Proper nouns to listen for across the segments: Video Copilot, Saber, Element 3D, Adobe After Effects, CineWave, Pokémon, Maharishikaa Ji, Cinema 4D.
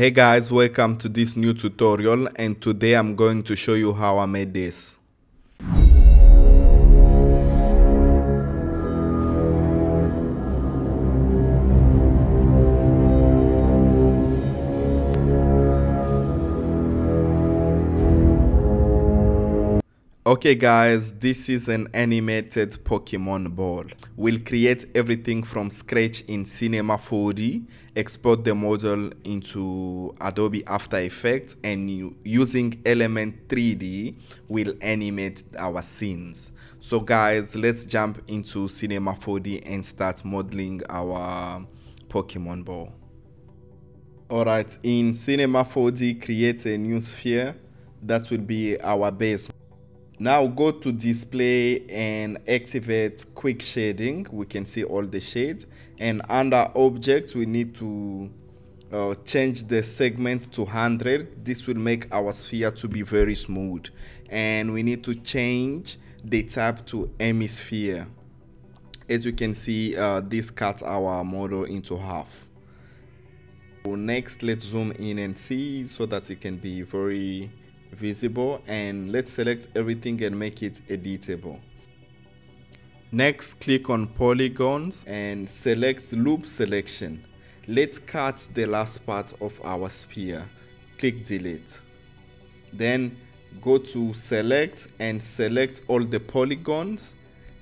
Hey guys, welcome to this new tutorial, and today I'm going to show you how I made this. Okay guys, this is an animated Pokemon ball. We'll create everything from scratch in Cinema 4D, export the model into Adobe After Effects, and using Element 3D, we'll animate our scenes. So guys, let's jump into Cinema 4D and start modeling our Pokemon ball. Alright, in Cinema 4D, create a new sphere. That will be our base. Now go to display and activate quick shading. We can see all the shades, and under objects we need to change the segments to 100. This will make our sphere to be very smooth, and we need to change the tab to hemisphere. As you can see, this cuts our model into half. So next, let's zoom in and see so that it can be very visible, and let's select everything and make it editable. Next, click on polygons and select loop selection. Let's cut the last part of our sphere. Click delete. Then go to select and select all the polygons,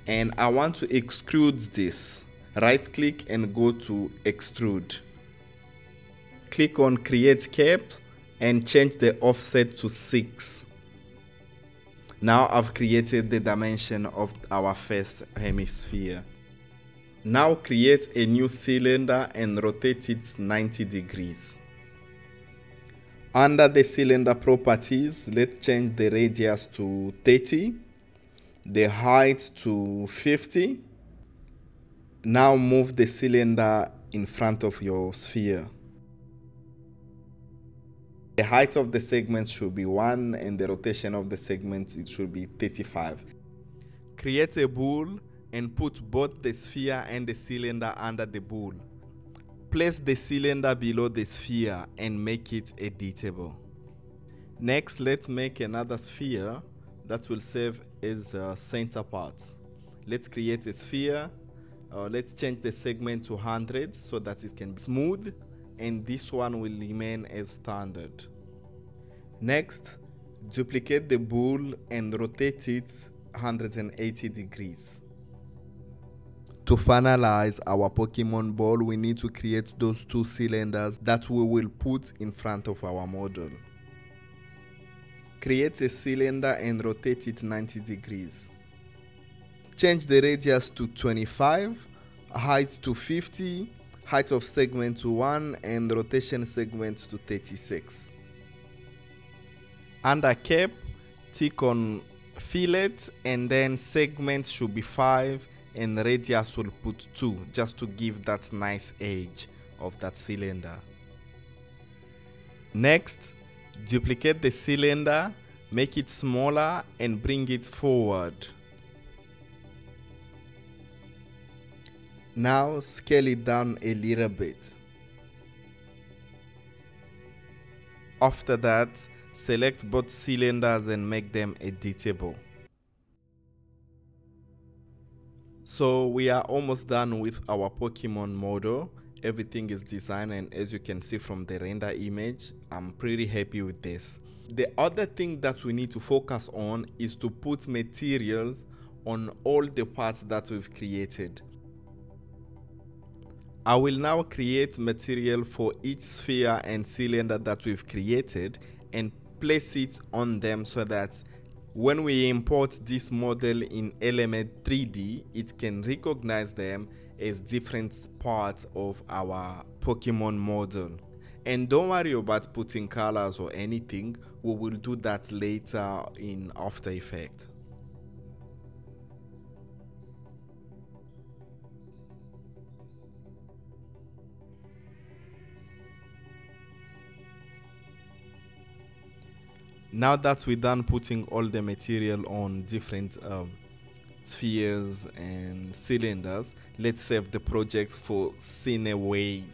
and I want to extrude this. Right click and go to extrude. Click on create cape and change the offset to 6. Now I've created the dimension of our first hemisphere. Now create a new cylinder and rotate it 90 degrees. Under the cylinder properties, let's change the radius to 30, the height to 50. Now move the cylinder in front of your sphere. The height of the segment should be 1, and the rotation of the segment, it should be 35. Create a bool and put both the sphere and the cylinder under the bool. Place the cylinder below the sphere and make it editable. Next, let's make another sphere that will serve as a center part. Let's create a sphere. Let's change the segment to 100 so that it can be smooth, and this one will remain as standard. Next, duplicate the bool and rotate it 180 degrees. To finalize our Pokemon ball, we need to create those two cylinders that we will put in front of our model. Create a cylinder and rotate it 90 degrees. Change the radius to 25, height to 50, height of segment to 1, and rotation segment to 36. Under cape, tick on fillet, and then segment should be 5, and radius will put 2, just to give that nice edge of that cylinder. Next, duplicate the cylinder, make it smaller, and bring it forward. Now scale it down a little bit. After that, select both cylinders and make them editable. So we are almost done with our Pokemon model. Everything is designed, and as you can see from the render image, I'm pretty happy with this. The other thing that we need to focus on is to put materials on all the parts that we've created. I will now create material for each sphere and cylinder that we've created and place it on them so that when we import this model in Element 3D, it can recognize them as different parts of our Pokemon model. And don't worry about putting colors or anything, we will do that later in After Effects. Now that we're done putting all the material on different spheres and cylinders, let's save the project for CineWave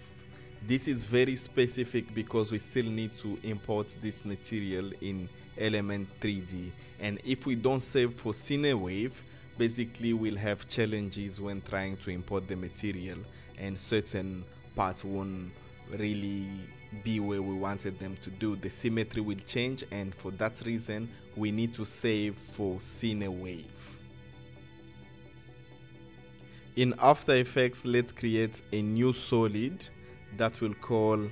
This is very specific because we still need to import this material in Element 3D, and if we don't save for CineWave, basically we'll have challenges when trying to import the material, and certain parts won't really be where we wanted them to do. The symmetry will change, and for that reason we need to save for CineWave. In After Effects, let's create a new solid that will call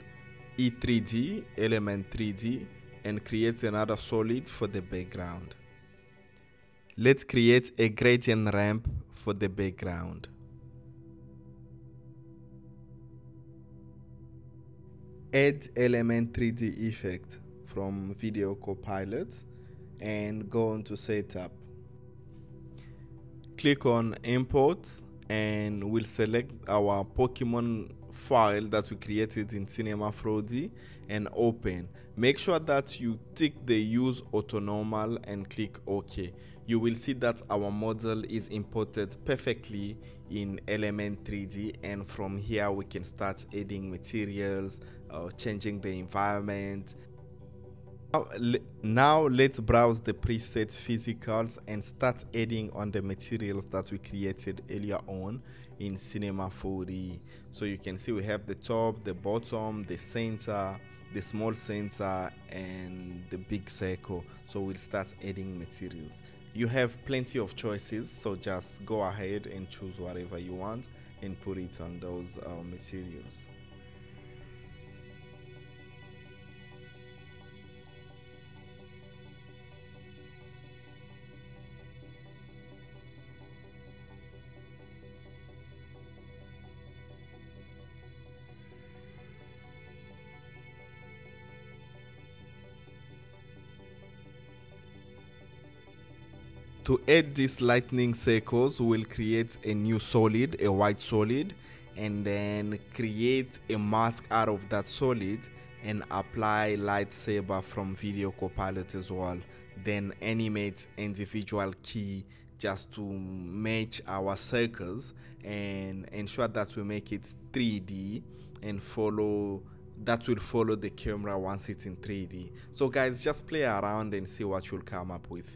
E3D, Element 3D, and create another solid for the background. Let's create a gradient ramp for the background. Add Element 3D effect from Video Copilot and go on to Setup. Click on Import and we'll select our Pokémon file that we created in Cinema 4D and open. Make sure that you tick the use autonormal and click OK. You will see that our model is imported perfectly in Element 3D, and from here we can start adding materials, changing the environment. Now let's browse the preset physicals and start adding on the materials that we created earlier on in Cinema 4D. So you can see we have the top, the bottom, the center, the small center, and the big circle. So we'll start adding materials. You have plenty of choices, so just go ahead and choose whatever you want and put it on those materials. To add these lightning circles, we'll create a new solid, a white solid, and then create a mask out of that solid and apply Lightsaber from Video Copilot as well. Then animate individual key just to match our circles and ensure that we make it 3D and follow the camera once it's in 3D. So guys, just play around and see what you'll come up with.